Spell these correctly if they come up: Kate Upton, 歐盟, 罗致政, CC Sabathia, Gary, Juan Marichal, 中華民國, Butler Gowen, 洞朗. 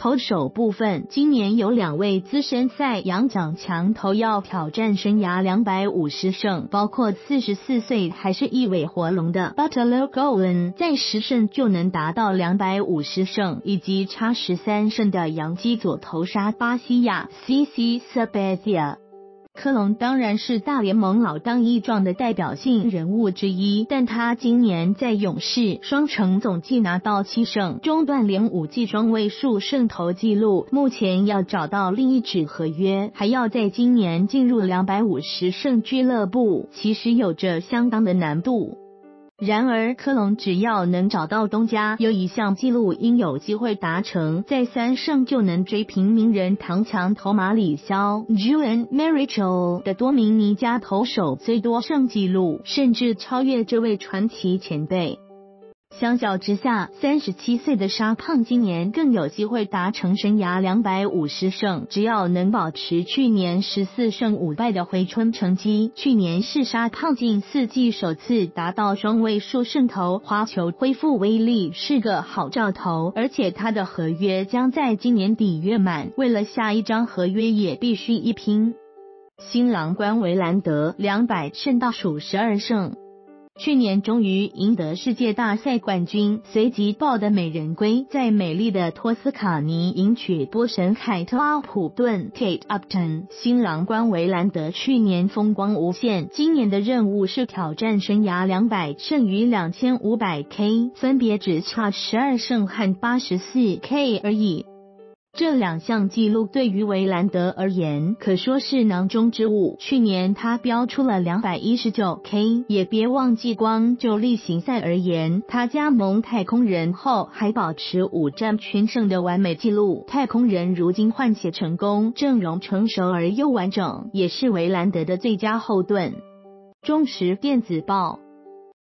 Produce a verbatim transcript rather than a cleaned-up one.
投手部分，今年有两位资深赛扬奖强投要挑战生涯二百五十胜，包括四十四岁还是一尾活龙的 Butler Gowen 在十胜就能达到二百五十胜，以及差十三胜的洋基左投杀巴西亚 C C Sabathia。 科隆当然是大联盟老当益壮的代表性人物之一，但他今年在勇士双城总计拿到七胜，中断连五季双位数胜投纪录，目前要找到另一纸合约，还要在今年进入二百五十胜俱乐部，其实有着相当的难度。然而科隆只要能找到东家，有一项纪录应有机会达成，在三胜就能追平名人堂强投马里肖 Juan Marichal 的多名尼加投手最多胜纪录，甚至超越这位传奇前辈。相较之下 ,三十七岁的沙胖今年更有机会达成生涯二百五十胜，只要能保持去年十四胜五败的回春成绩。去年是沙胖近四季首次达到双位数胜投，滑球恢复威力是个好兆头，而且他的合约将在今年底月满，为了下一张合约也必须一拼。新郎官维兰德 ,二百胜倒数十二胜。去年终于赢得世界大赛冠军，随即抱得美人归，在美丽的托斯卡尼迎娶波神凯特·奥普顿 Kate Upton。 新郎官维兰德去年风光无限，今年的任务是挑战生涯二百胜与 两千五百K， 分别只差十二胜和 八十四K 而已。这两项纪录对于维兰德而言可说是囊中之物，去年他标出了 二百一十九K， 也别忘记光就例行赛而言，他加盟太空人后还保持五战全胜的完美纪录。太空人如今换血成功，阵容成熟而又完整，也是维兰德的最佳后盾。中时电子报。